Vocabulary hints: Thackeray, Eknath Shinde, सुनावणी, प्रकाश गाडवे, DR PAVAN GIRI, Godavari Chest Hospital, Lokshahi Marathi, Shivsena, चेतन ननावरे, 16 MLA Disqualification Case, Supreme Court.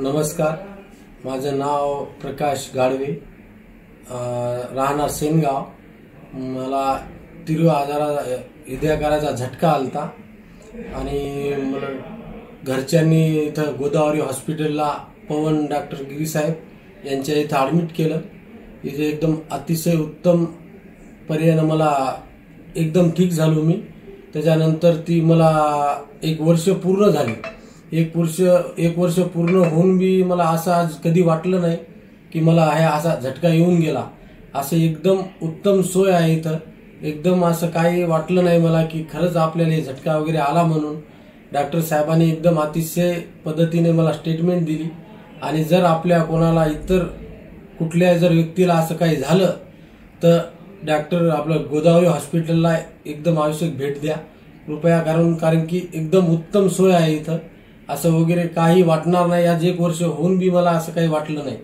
नमस्कार, माझे नाव प्रकाश गाडवे, राहणार सेनगाव। मला तीव्र हृदयाकाराचा झटका आला आणि घरच्यांनी इथं गोदावरी हॉस्पिटलला पवन डॉक्टर गिरी साहेब यांच्या इथं ॲडमिट केलं। इथे एकदम अतिशय उत्तम पर्यायाने मला एकदम ठीक झालो मी। त्याच्यानंतर ती मला एक वर्ष पूर्ण झाली। एक वर्ष पूर्ण होऊन मी मला असं आज कधी वाटलं नाही की मला हा असा झटका येऊन गेला। असं एकदम उत्तम सोय आहे इथं, एकदम असं काही वाटलं नाही मला की खरंच आपल्याला झटका वगैरे आला म्हणून। डॉक्टर साहेबांनी एकदम अतिशय पद्धतीने मला स्टेटमेंट दिली आणि जर आपल्या कोणाला इतर कुठल्या जर व्यक्तीला असं काही झालं तर डॉक्टर आपला गोदावरी हॉस्पिटलला एकदम आवश्यक भेट द्या कृपया, कारण की एकदम उत्तम सोय आहे इथं। असं वगैरे काही वाटणार नाही। आज एक वर्ष होऊन बी मला असं काही वाटलं नाही।